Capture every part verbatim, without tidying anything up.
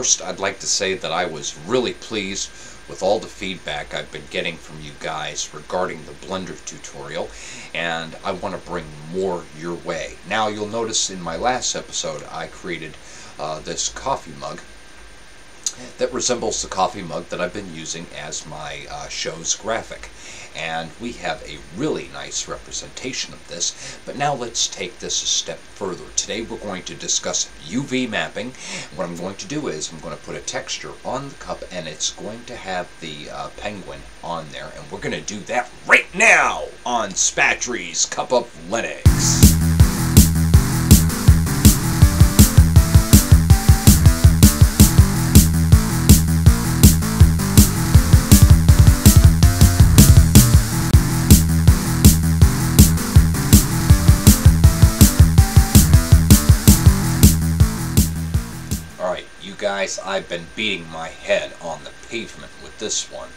First, I'd like to say that I was really pleased with all the feedback I've been getting from you guys regarding the Blender tutorial, and I want to bring more your way. Now, you'll notice in my last episode I created uh, this coffee mug that resembles the coffee mug that I've been using as my uh, show's graphic. And we have a really nice representation of this, but now let's take this a step further. Today we're going to discuss U V mapping. What I'm going to do is I'm going to put a texture on the cup, and it's going to have the uh, penguin on there, and we're going to do that right now on Spatry's Cup of Linux. Guys, I've been beating my head on the pavement with this one,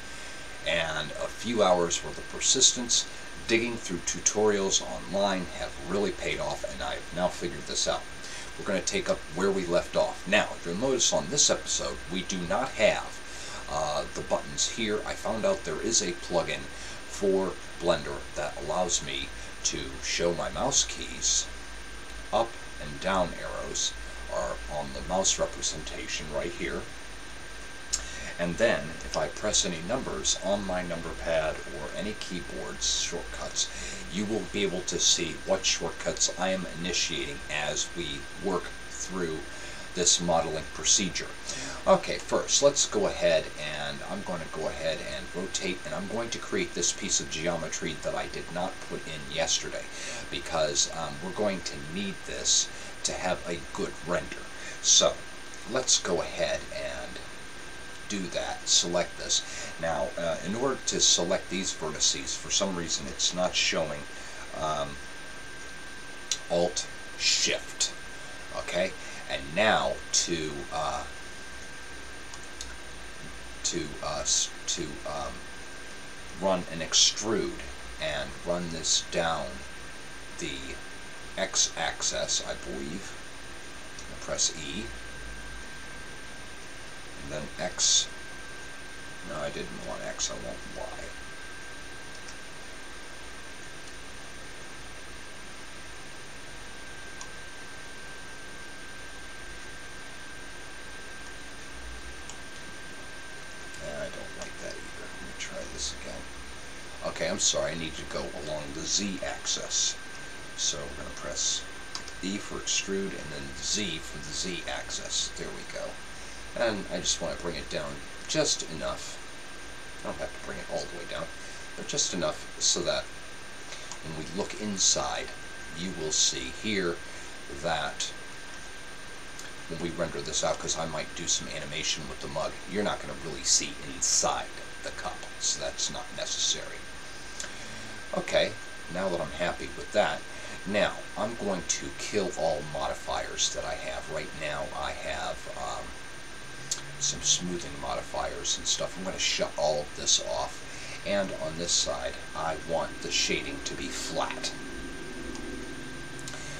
and a few hours worth of persistence digging through tutorials online have really paid off, and I've now figured this out. We're going to take up where we left off. Now, you'll notice on this episode we do not have uh, the buttons here. I found out there is a plugin for Blender that allows me to show my mouse keys. Up and down arrows are on the mouse representation right here, and then if I press any numbers on my number pad or any keyboard shortcuts, you will be able to see what shortcuts I am initiating as we work through this modeling procedure. Okay, first let's go ahead, and I'm going to go ahead and rotate, and I'm going to create this piece of geometry that I did not put in yesterday, because um, we're going to need this to have a good render. So let's go ahead and do that. Select this. Now uh, in order to select these vertices, for some reason it's not showing um, Alt Shift. Okay, and now to uh, to uh, to um, run an extrude and run this down the X-axis, I believe. I'll press E, and then X. No, I didn't want X. I want Y. Yeah, I don't like that either. Let me try this again. Okay, I'm sorry. I need to go along the Z-axis. So we're going to press E for extrude and then Z for the Z axis. There we go. And I just want to bring it down just enough. I don't have to bring it all the way down, but just enough so that when we look inside, you will see here that when we render this out, because I might do some animation with the mug, you're not going to really see inside the cup, so that's not necessary. Okay, now that I'm happy with that, now, I'm going to kill all modifiers that I have. Right now, I have um, some smoothing modifiers and stuff. I'm going to shut all of this off. And on this side, I want the shading to be flat.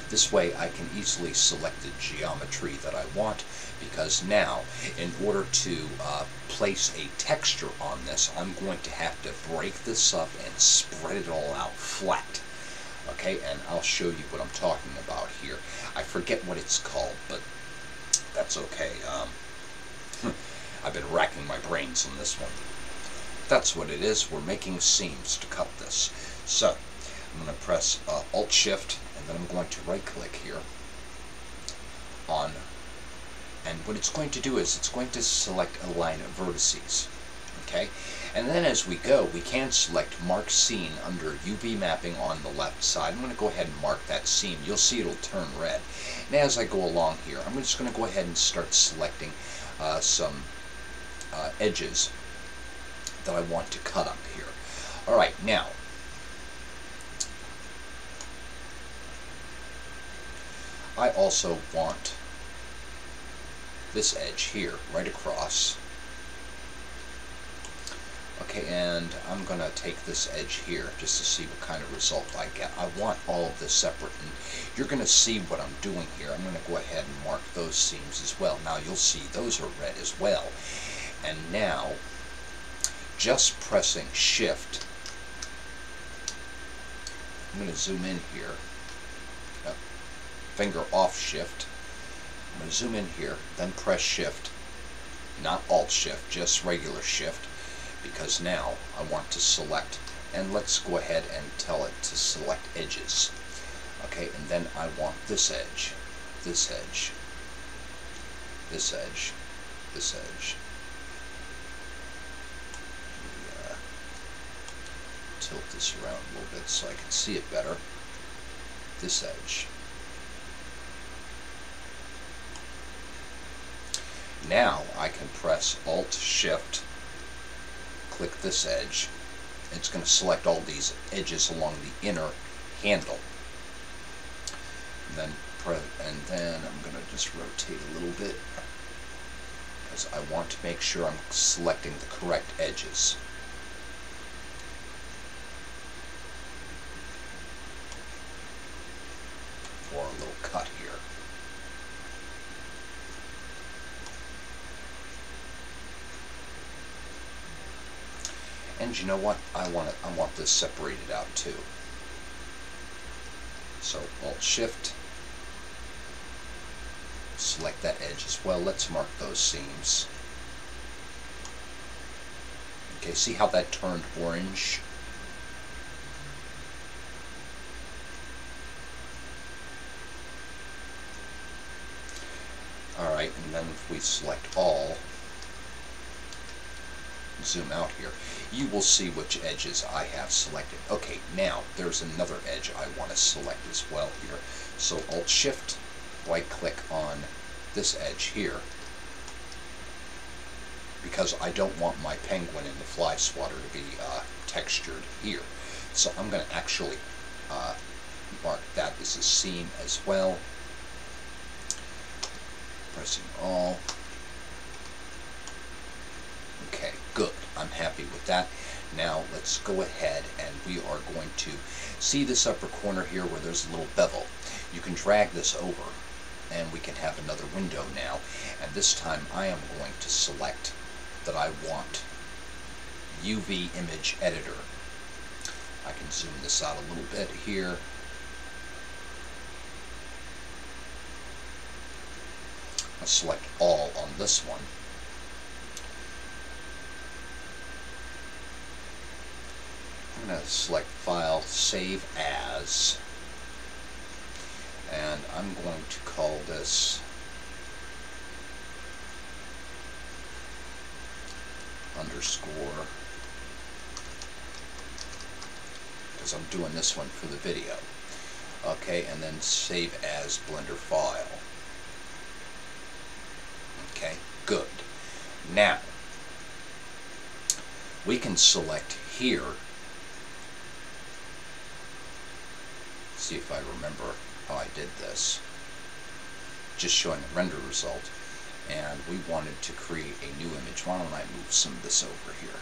This way, I can easily select the geometry that I want, because now, in order to uh, place a texture on this, I'm going to have to break this up and spread it all out flat. Okay, and I'll show you what I'm talking about here. I forget what it's called, but that's okay. Um, I've been racking my brains on this one. That's what it is. We're making seams to cut this. So, I'm going to press uh, Alt-Shift, and then I'm going to right-click here on, and what it's going to do is it's going to select a line of vertices. Okay, and then as we go, we can select Mark Seam under U V mapping on the left side. I'm going to go ahead and mark that seam. You'll see it'll turn red. And as I go along here, I'm just going to go ahead and start selecting uh, some uh, edges that I want to cut up here. All right, now, I also want this edge here right across. Okay, and I'm gonna take this edge here just to see what kind of result I get. I want all of this separate, and you're gonna see what I'm doing here. I'm gonna go ahead and mark those seams as well. Now you'll see those are red as well. And now, just pressing Shift, I'm gonna zoom in here, oh, finger off Shift, I'm gonna zoom in here, then press Shift, not Alt Shift, just regular Shift, because now I want to select, and let's go ahead and tell it to select edges. Okay, and then I want this edge, this edge, this edge, this edge. Let me, uh, tilt this around a little bit so I can see it better. This edge. Now I can press Alt-Shift, click this edge, it's going to select all these edges along the inner handle. And then, and then I'm going to just rotate a little bit because I want to make sure I'm selecting the correct edges. For a little cut here. And you know what? I want it, I want this separated out too. So Alt-Shift, select that edge as well. Let's mark those seams. Okay, see how that turned orange? Alright, and then if we select all, zoom out here, you will see which edges I have selected. Okay, now there's another edge I want to select as well here. So Alt-Shift, right-click on this edge here, because I don't want my penguin and the fly swatter to be uh, textured here. So I'm going to actually uh, mark that as a seam as well. Pressing all. Okay, good. I'm happy with that. Now let's go ahead and we are going to see this upper corner here where there's a little bevel. You can drag this over and we can have another window now. And this time I am going to select that I want U V image editor. I can zoom this out a little bit here. I'll select all on this one. I'm going to select File, Save As, and I'm going to call this underscore, because I'm doing this one for the video. Okay, and then Save As Blender File. Okay, good. Now, we can select here. See if I remember how I did this. Just showing the render result, and we wanted to create a new image. Why don't I move some of this over here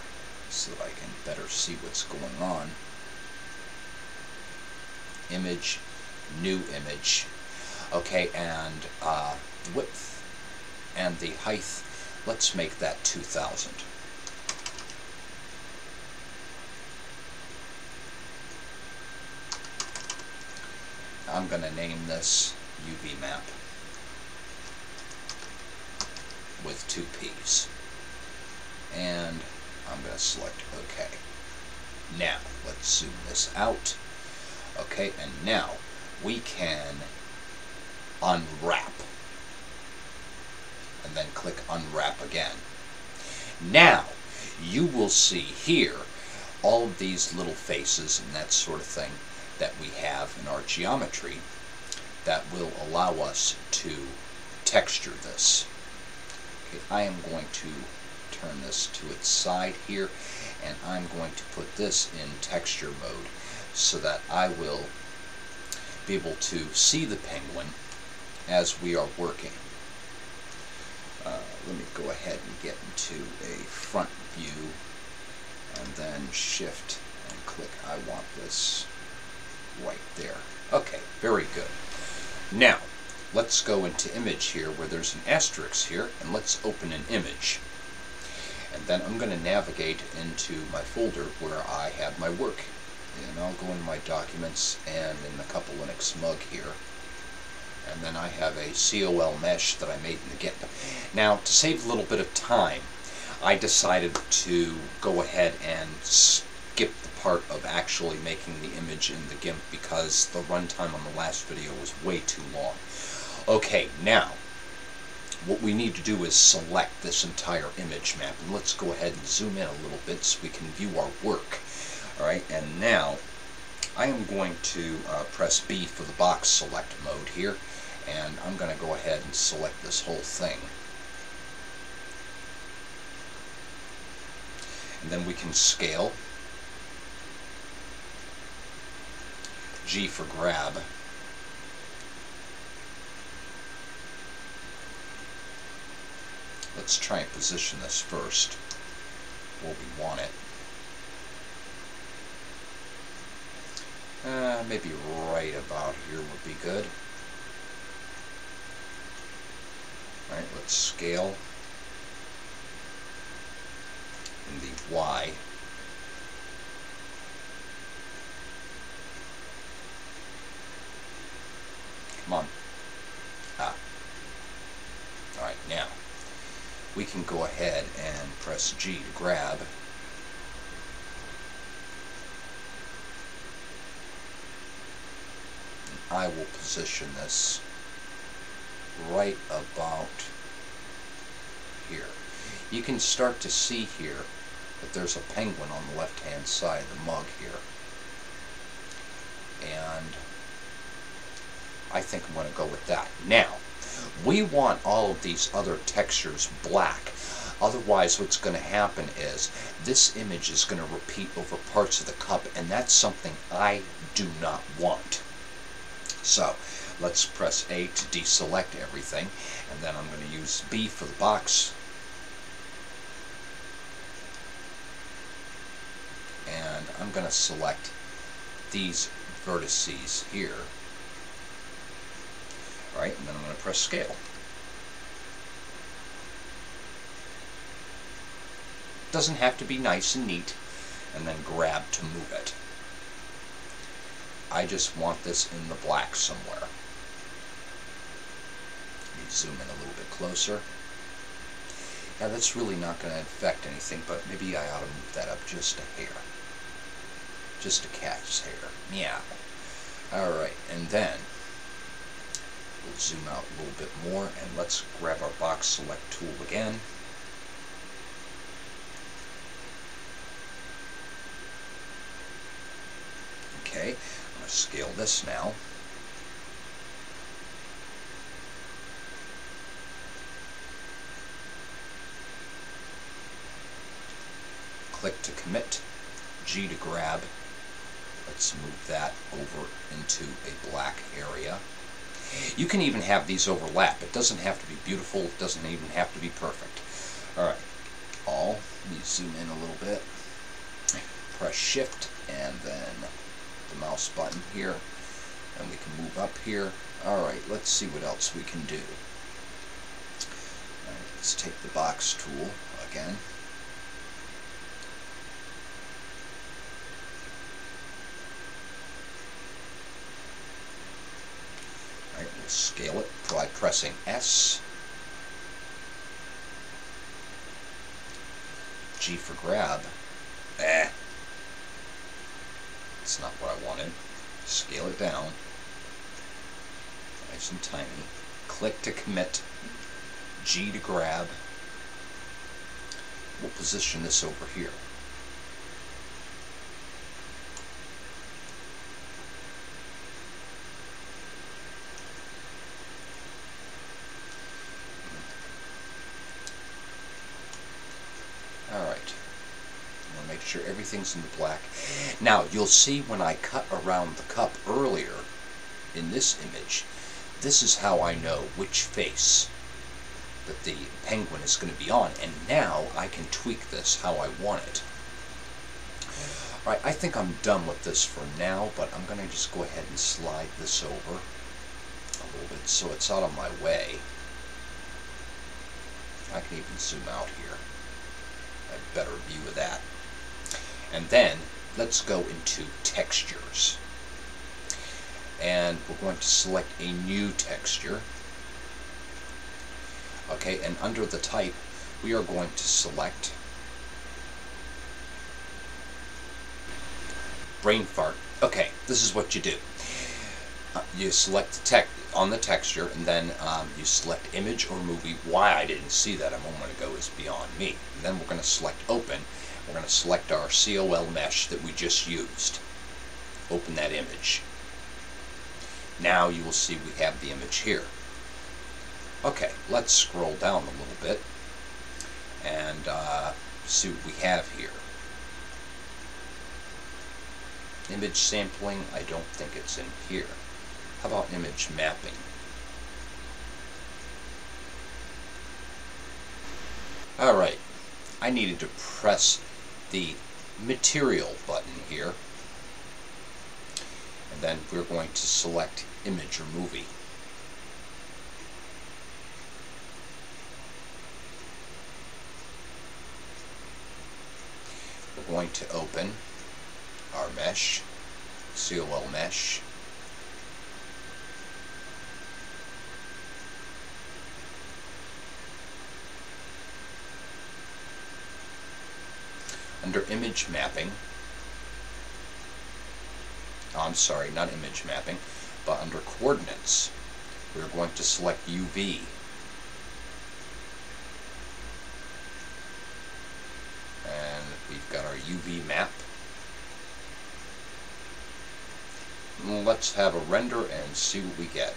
so that I can better see what's going on? Image, new image. Okay, and uh, the width and the height, let's make that two thousand. I'm going to name this U V map with two P's. And I'm going to select OK. Now, let's zoom this out. Okay, and now we can unwrap. And then click unwrap again. Now, you will see here all of these little faces and that sort of thing that we have in our geometry that will allow us to texture this. Okay, I am going to turn this to its side here, and I'm going to put this in texture mode so that I will be able to see the penguin as we are working. Uh, let me go ahead and get into a front view. Uh, and then shift and click. I want this right there. Okay, very good. Now, let's go into image here where there's an asterisk here, and let's open an image. And then I'm going to navigate into my folder where I have my work. And I'll go into my documents and in the Cup of Linux mug here. And then I have a C O L mesh that I made in the GIMP. Now, to save a little bit of time, I decided to go ahead and skip the part of actually making the image in the GIMP because the runtime on the last video was way too long. Okay, now, what we need to do is select this entire image map. And let's go ahead and zoom in a little bit so we can view our work. All right, and now I am going to uh, press B for the box select mode here, and I'm going to go ahead and select this whole thing. And then we can scale, G for grab, let's try and position this first where we want it. Uh, maybe right about here would be good. Alright, let's scale in the Y. Come on. Ah. Alright, now we can go ahead and press G to grab. I will position this right about here. You can start to see here that there's a penguin on the left-hand side of the mug here. And I think I'm going to go with that. Now, we want all of these other textures black. Otherwise, what's going to happen is this image is going to repeat over parts of the cup, and that's something I do not want. So let's press A to deselect everything, and then I'm going to use B for the box, and I'm going to select these vertices here. All right, and then I'm going to press scale. Doesn't have to be nice and neat, and then grab to move it. I just want this in the black somewhere. Let me zoom in a little bit closer. Now that's really not going to affect anything, but maybe I ought to move that up just a hair. Just a cat's hair. Meow. Alright, and then we'll zoom out a little bit more, and let's grab our box select tool again. Okay. Scale this now. Click to commit, G to grab. Let's move that over into a black area. You can even have these overlap. It doesn't have to be beautiful. It doesn't even have to be perfect. Alright, all. Let me zoom in a little bit. Press shift and then the mouse button here, and we can move up here. Alright, let's see what else we can do. Alright, let's take the box tool again. Alright, we'll scale it by pressing S, G for grab. Eh. That's not what I wanted. Scale it down. Nice and tiny. Click to commit. G to grab. We'll position this over here. Sure, everything's in the black. Now, you'll see when I cut around the cup earlier in this image, this is how I know which face that the penguin is going to be on, and now I can tweak this how I want it. All right, I think I'm done with this for now, but I'm going to just go ahead and slide this over a little bit so it's out of my way. I can even zoom out here. A better view of that. And then let's go into textures. And we're going to select a new texture. Okay, and under the type, we are going to select brain fart. Okay, this is what you do. Uh, you select the text on the texture, and then um, you select image or movie. Why I didn't see that a moment ago is beyond me. And then we're going to select open. We're going to select our C O L mesh that we just used. Open that image. Now you will see we have the image here. Okay, let's scroll down a little bit and uh, see what we have here. Image sampling, I don't think it's in here. How about image mapping? Alright, I needed to press the material button here. And then we're going to select image or movie. We're going to open our mesh, C O L mesh. Under image mapping, oh, I'm sorry, not image mapping, but under coordinates, we're going to select U V. And we've got our U V map. Let's have a render and see what we get.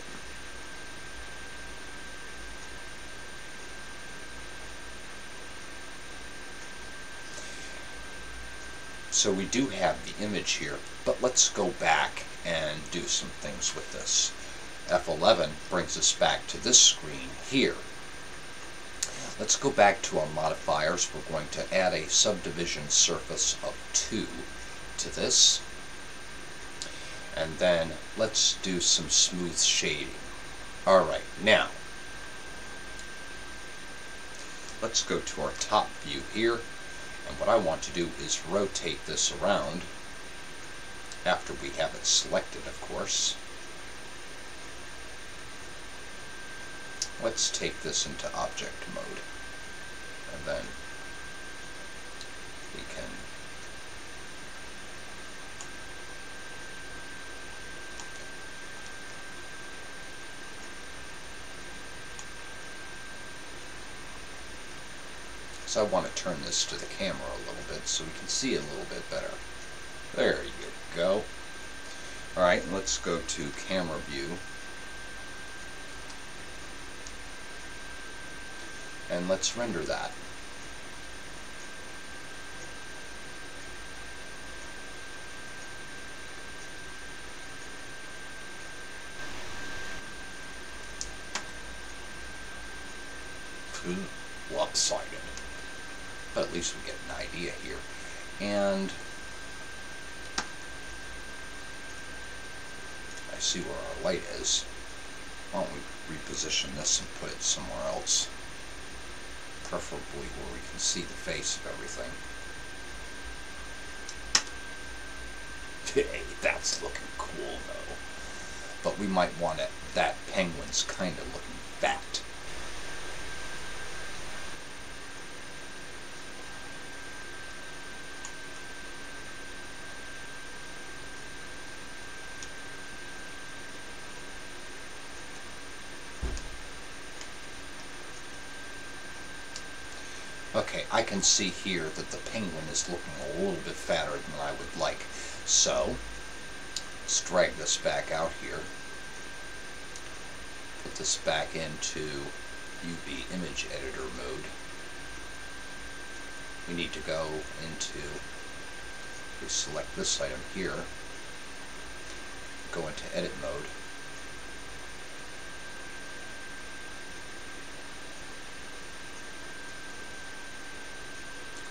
So we do have the image here, but let's go back and do some things with this. F eleven brings us back to this screen here. Let's go back to our modifiers. We're going to add a subdivision surface of two to this. And then let's do some smooth shading. Alright, now let's go to our top view here. And what I want to do is rotate this around after we have it selected, of course. Let's take this into object mode, and then we can So I want to turn this to the camera a little bit so we can see a little bit better. There you go. Alright, let's go to camera view. And let's render that. Ooh, lopsided. But at least we get an idea here. And I see where our light is. Why don't we reposition this and put it somewhere else? Preferably where we can see the face of everything. Hey, that's looking cool though. But we might want it, that penguin's kind of looking fat. Okay, I can see here that the penguin is looking a little bit fatter than I would like. So, let's drag this back out here. Put this back into U V image editor mode. We need to go into, we select this item here, go into edit mode.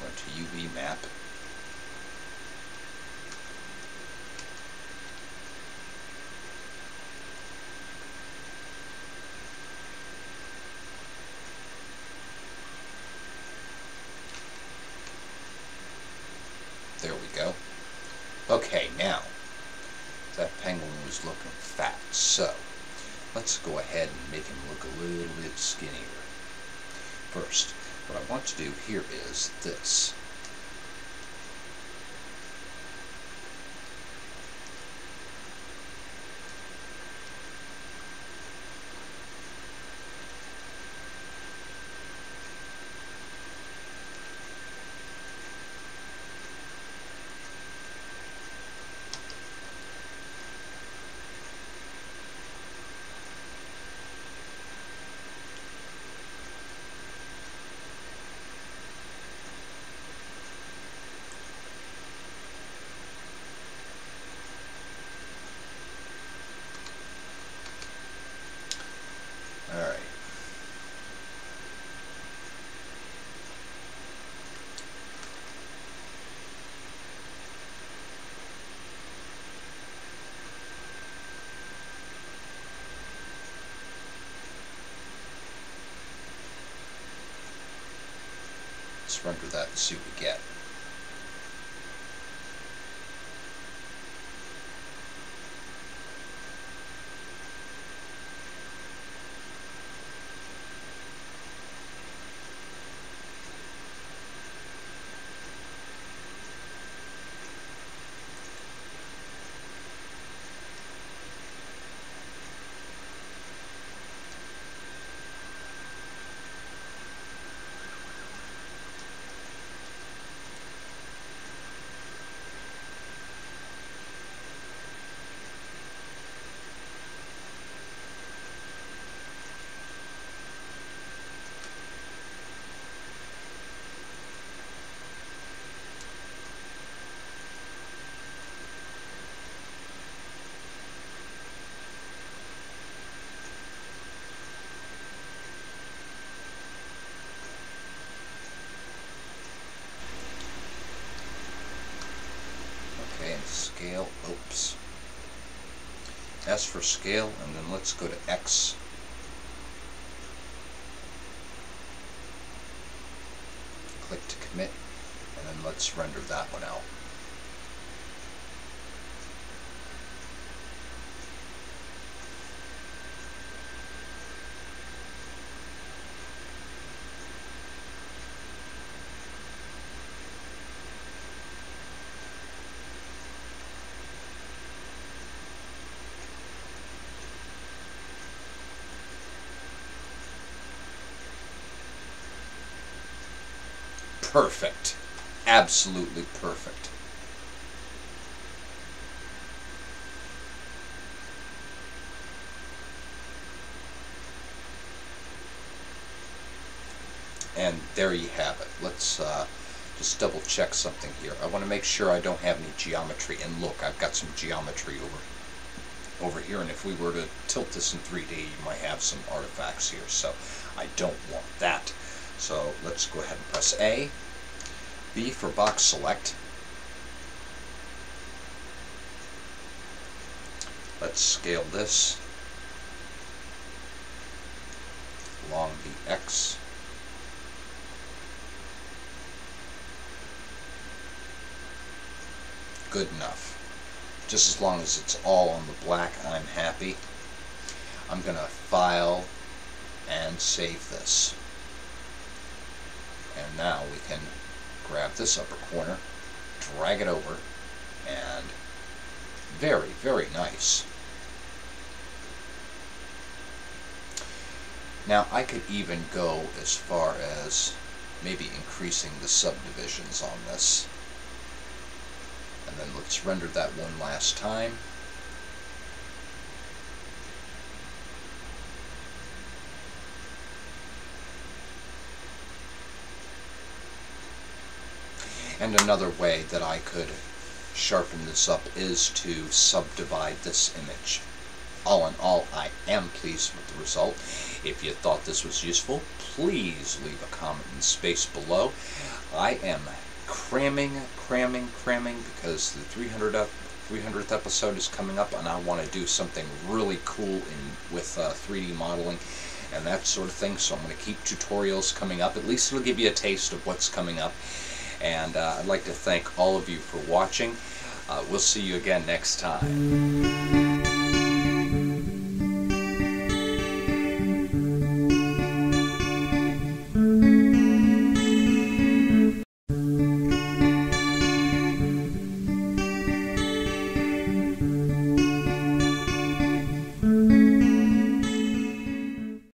To U V map, Okay, now, that penguin was looking fat, so let's go ahead and make him look a little bit skinnier. First, what I want to do here is this. Let's render that and see what we get. Scale, oops. S for scale, and then let's go to X. Click to commit, and then let's render that one out. Perfect. Absolutely perfect. And there you have it. Let's uh, just double check something here. I want to make sure I don't have any geometry. And look, I've got some geometry over, over here. And if we were to tilt this in three D, you might have some artifacts here. So I don't want that. So let's go ahead and press A. B for box select. Let's scale this along the X. Good enough. Just as long as it's all on the black, I'm happy. I'm going to file and save this. And now we can grab this upper corner, drag it over, and very, very nice. Now I could even go as far as maybe increasing the subdivisions on this. And then let's render that one last time. And another way that I could sharpen this up is to subdivide this image. All in all, I am pleased with the result. If you thought this was useful, please leave a comment in space below. I am cramming, cramming, cramming because the three hundredth episode is coming up and I want to do something really cool in, with uh, three D modeling and that sort of thing. So I'm going to keep tutorials coming up. At least it'll give you a taste of what's coming up. And uh, I'd like to thank all of you for watching. Uh, we'll see you again next time.